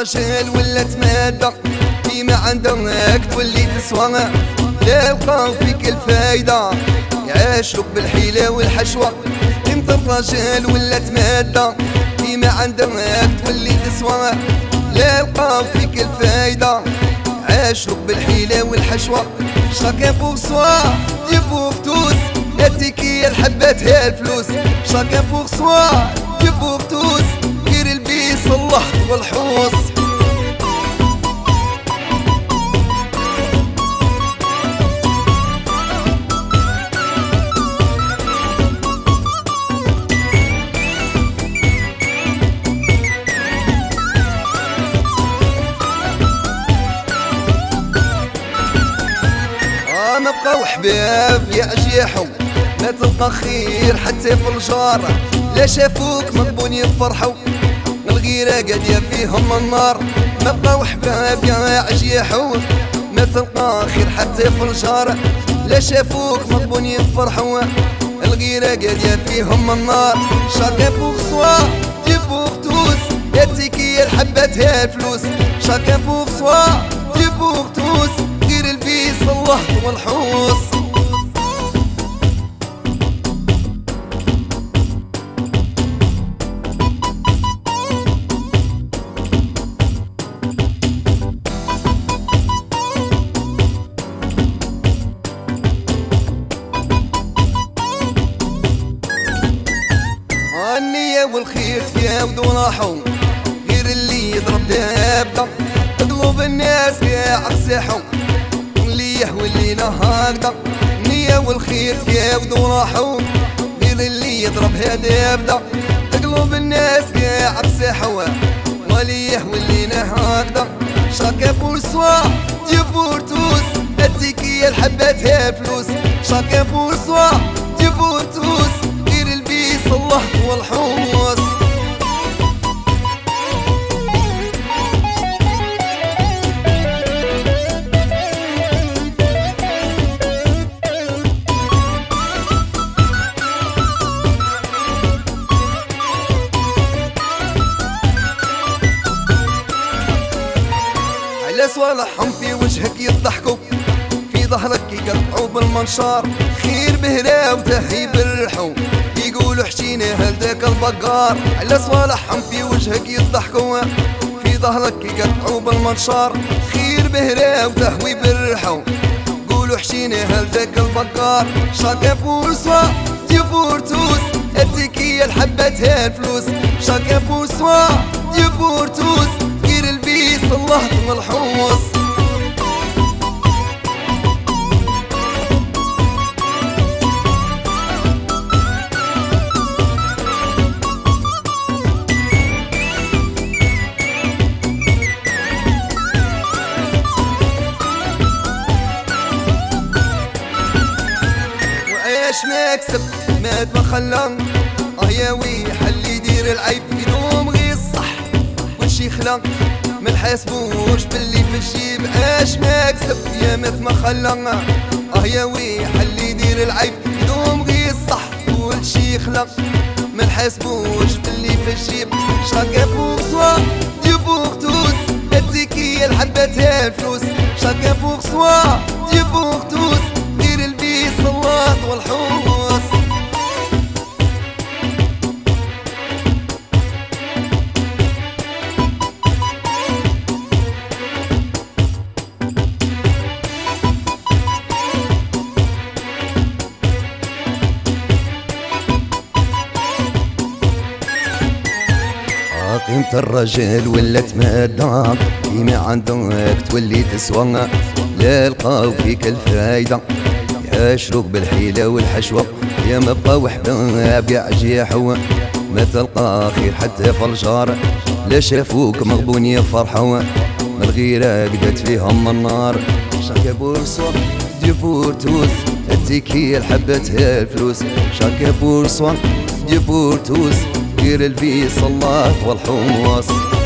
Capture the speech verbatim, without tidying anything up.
رجل ولا تمادة كيما عندك تولي تسوى، لا لقاو فيك الفايدة يعاشوك بالحيلة والحشوة. انت الرجل ولا تمادة كيما عندك تولي تسوى، لا لقاو فيك الفايدة عاشوك بالحيلة والحشوة. شاكان فوق سوا يفوق توس التيكية الحبات هي الفلوس، شاكان فوق سوا يفوق توس غير البيس الله والحوس. ما بقاو حباب يعجيحو ما تبقى خير حتى في الجار، لا شافوك مضبون يفرحو الغيرة قادية فيهم النار. ما بقاو حباب يعجيحو ما تبقى خير حتى في الجار، لا شافوك مضبون يفرحو الغيرة قادية فيهم النار. شاكان بوغ سوا يبوغ توس التيكية الحبات هي الفلوس، شاكان بوغ سوا يبوغ توس الله والحوص. النية والخير تفاودو راحو غير اللي يضرب دابة، قلوب الناس كاع رساحو ولينا هكذا. النية والخير تفاودو راحو غير اللي يضربها دابدا، قلوب الناس كاع بساحوا وليه ولينا هكذا. شاكان بور سوا ديفور توس التيكية الحبات هي فلوس، شاكان بور سوا ديفور توس غير البيس الله والحوس. صالحهم في وجهك يضحكوا في ظهرك يقطعوا بالمنشار، خير بهلا وتهي بالرحو يقولوا حشينا هلداك البقار. على صالحهم في وجهك يضحكوا في ظهرك يقطعوا بالمنشار، خير بهلا وتهوي بالرحو يقولوا حشينا هلداك البقار. شاكان بور سوا ديفور توس التيكية الحبات هي الفلوس، شاكان بور سوا ديفور توس الله والحوص. وعاش ما كسب مات ما خلى، اه يا ويح اللي يدير العيب يدوم غير الصح وش يخلى، ما نحاسبوش باللي في الجيب. اش ما كسب يا مات ما خلى، اه يا ويح اللي يدير العيب يدوم غير الصح كل شي يخلق، ما نحاسبوش باللي في الجيب. شاكان فوق سوا ديفوق توس التيكية الحبات هي الفلوس، شاكان فوق سوا ديفوق توس غير البيس الله والحوس. انت الرجل ولا تمادة كيما عندك تولي تسوى، لا لقاو فيك الفايدة يعاشروك بالحيلة والحشوة. يا ما بقاو حباب يعجيحوا ما تلقى خير حتى في الجار، لا شافوك مغبون يفرحوا الغيرة قدت فيهم النار. شاكان بور سوا ديفور توس التيكية الحبات هي الفلوس، شاكان بور سوا ديفور توس غير البيس الله والحوص.